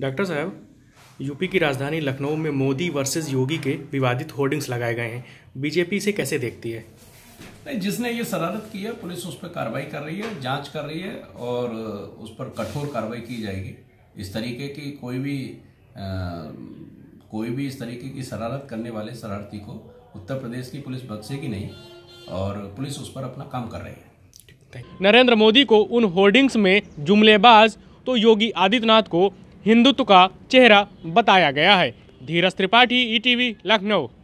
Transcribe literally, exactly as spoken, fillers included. Doctor साहब, UP की राजधानी लखनऊ में मोदी वर्सेस योगी के विवादित होर्डिंग्स लगाए गए हैं, बीजेपी इसे कैसे देखती है? नहीं, जिसने ये शरारत की है पुलिस उस पर कार्रवाई कर रही है, जांच कर रही है और उस पर कठोर कार्रवाई की जाएगी। इस तरीके की कोई भी आ, कोई भी इस तरीके की शरारत करने वाले शरारती को उत्तर प्रदेश की पुलिस बख्शेगी नहीं और पुलिस उस पर अपना काम कर रही है। नरेंद्र मोदी को उन होर्डिंग्स में जुमलेबाज तो योगी आदित्यनाथ को हिंदुत्व का चेहरा बताया गया है। Dhiras Tripathi, E T V Lucknow.